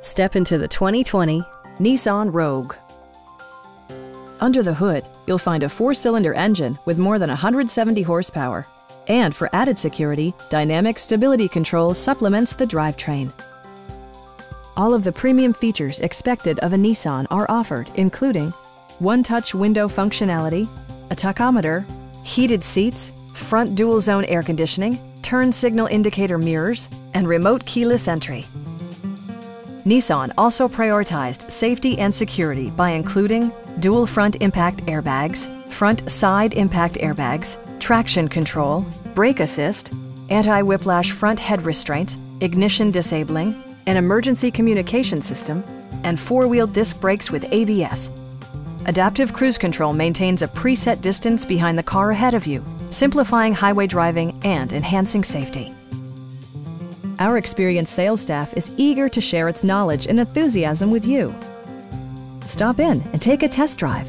Step into the 2020 Nissan Rogue. Under the hood, you'll find a 4-cylinder engine with more than 170 horsepower. And for added security, Dynamic Stability Control supplements the drivetrain. All of the premium features expected of a Nissan are offered, including one-touch window functionality, a tachometer, heated seats, front dual-zone air conditioning, turn signal indicator mirrors, and remote keyless entry. Nissan also prioritized safety and security by including dual front impact airbags, front side impact airbags, traction control, brake assist, anti-whiplash front head restraints, ignition disabling, an emergency communication system, and 4-wheel disc brakes with ABS. Adaptive Cruise Control maintains a preset distance behind the car ahead of you, simplifying highway driving and enhancing safety. Our experienced sales staff is eager to share its knowledge and enthusiasm with you. Stop in and take a test drive.